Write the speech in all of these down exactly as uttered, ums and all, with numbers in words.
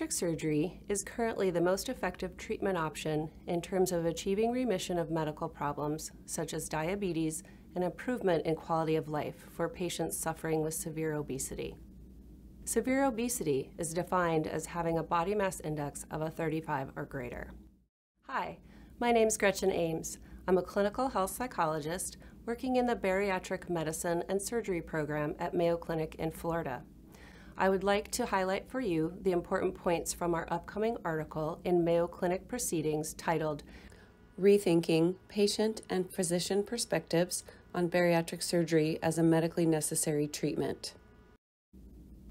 Bariatric surgery is currently the most effective treatment option in terms of achieving remission of medical problems such as diabetes and improvement in quality of life for patients suffering with severe obesity. Severe obesity is defined as having a body mass index of a thirty-five or greater. Hi, my name is Gretchen Ames. I'm a clinical health psychologist working in the Bariatric Medicine and Surgery program at Mayo Clinic in Florida. I would like to highlight for you the important points from our upcoming article in Mayo Clinic Proceedings titled Rethinking Patient and Physician Perspectives on Bariatric Surgery as a Medically Necessary Treatment.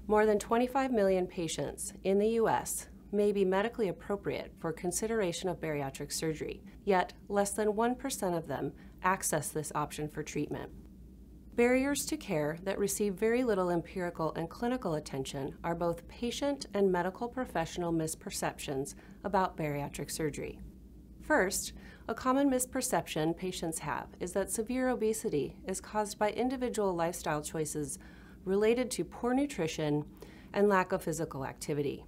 More than twenty-five million patients in the U S may be medically appropriate for consideration of bariatric surgery, yet less than one percent of them access this option for treatment. Barriers to care that receive very little empirical and clinical attention are both patient and medical professional misperceptions about bariatric surgery. First, a common misperception patients have is that severe obesity is caused by individual lifestyle choices related to poor nutrition and lack of physical activity.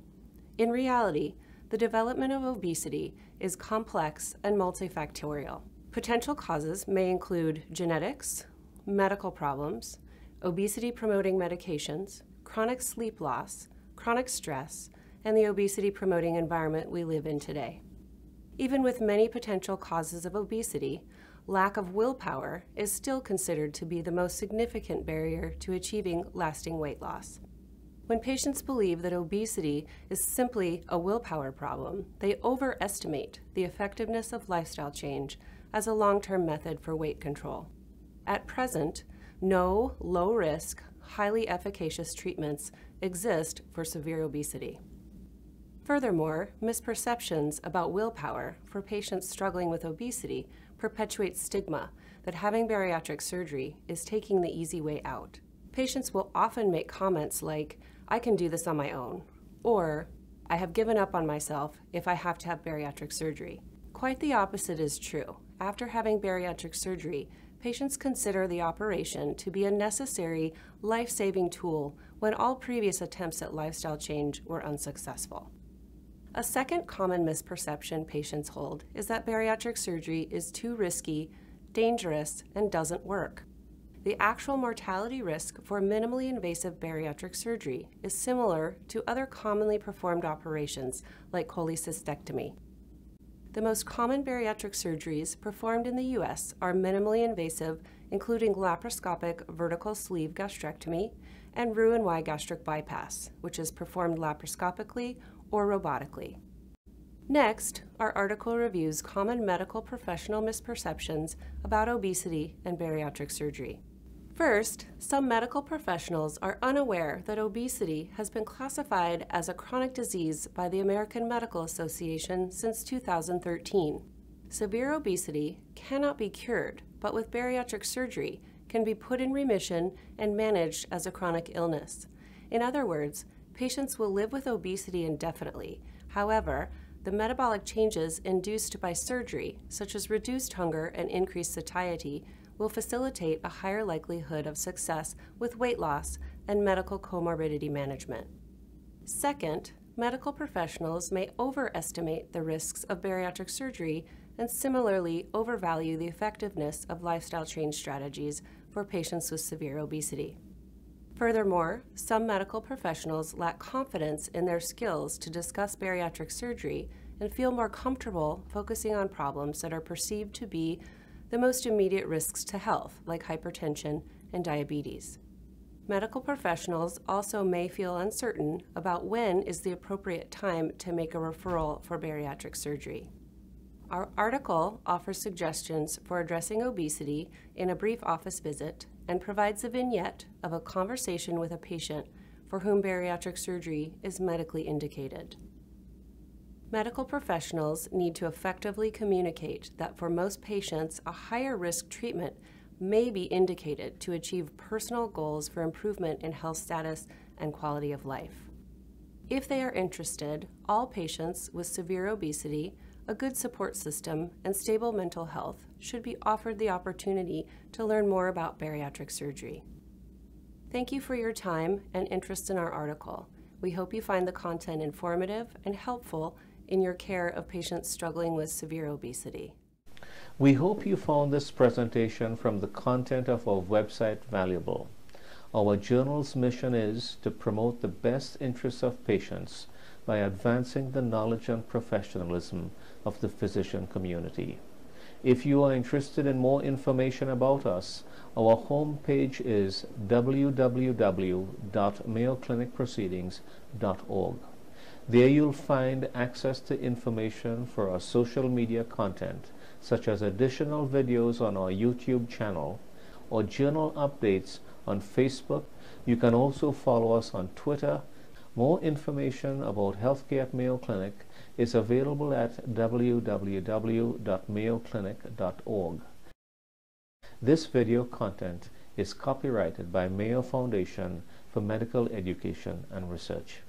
In reality, the development of obesity is complex and multifactorial. Potential causes may include genetics, medical problems, obesity-promoting medications, chronic sleep loss, chronic stress, and the obesity-promoting environment we live in today. Even with many potential causes of obesity, lack of willpower is still considered to be the most significant barrier to achieving lasting weight loss. When patients believe that obesity is simply a willpower problem, they overestimate the effectiveness of lifestyle change as a long-term method for weight control. At present, no low-risk, highly efficacious treatments exist for severe obesity. Furthermore, misperceptions about willpower for patients struggling with obesity perpetuate stigma that having bariatric surgery is taking the easy way out. Patients will often make comments like, "I can do this on my own," or "I have given up on myself if I have to have bariatric surgery." Quite the opposite is true. After having bariatric surgery, patients consider the operation to be a necessary, life-saving tool when all previous attempts at lifestyle change were unsuccessful. A second common misperception patients hold is that bariatric surgery is too risky, dangerous, and doesn't work. The actual mortality risk for minimally invasive bariatric surgery is similar to other commonly performed operations like cholecystectomy. The most common bariatric surgeries performed in the U S are minimally invasive, including laparoscopic vertical sleeve gastrectomy and Roux-en-Y gastric bypass, which is performed laparoscopically or robotically. Next, our article reviews common medical professional misperceptions about obesity and bariatric surgery. First, some medical professionals are unaware that obesity has been classified as a chronic disease by the American Medical Association since two thousand thirteen. Severe obesity cannot be cured, but with bariatric surgery can be put in remission and managed as a chronic illness. In other words, patients will live with obesity indefinitely. However, the metabolic changes induced by surgery, such as reduced hunger and increased satiety, will facilitate a higher likelihood of success with weight loss and medical comorbidity management. Second, medical professionals may overestimate the risks of bariatric surgery and similarly overvalue the effectiveness of lifestyle change strategies for patients with severe obesity. Furthermore, some medical professionals lack confidence in their skills to discuss bariatric surgery and feel more comfortable focusing on problems that are perceived to be the most immediate risks to health, like hypertension and diabetes. Medical professionals also may feel uncertain about when is the appropriate time to make a referral for bariatric surgery. Our article offers suggestions for addressing obesity in a brief office visit and provides a vignette of a conversation with a patient for whom bariatric surgery is medically indicated. Medical professionals need to effectively communicate that for most patients, a higher risk treatment may be indicated to achieve personal goals for improvement in health status and quality of life. If they are interested, all patients with severe obesity, a good support system, and stable mental health should be offered the opportunity to learn more about bariatric surgery. Thank you for your time and interest in our article. We hope you find the content informative and helpful in your care of patients struggling with severe obesity. We hope you found this presentation from the content of our website valuable. Our journal's mission is to promote the best interests of patients by advancing the knowledge and professionalism of the physician community. If you are interested in more information about us, our homepage is w w w dot mayo clinic proceedings dot org. There you'll find access to information for our social media content, such as additional videos on our YouTube channel or journal updates on Facebook. You can also follow us on Twitter. More information about healthcare at Mayo Clinic is available at w w w dot mayo clinic dot org. This video content is copyrighted by Mayo Foundation for Medical Education and Research.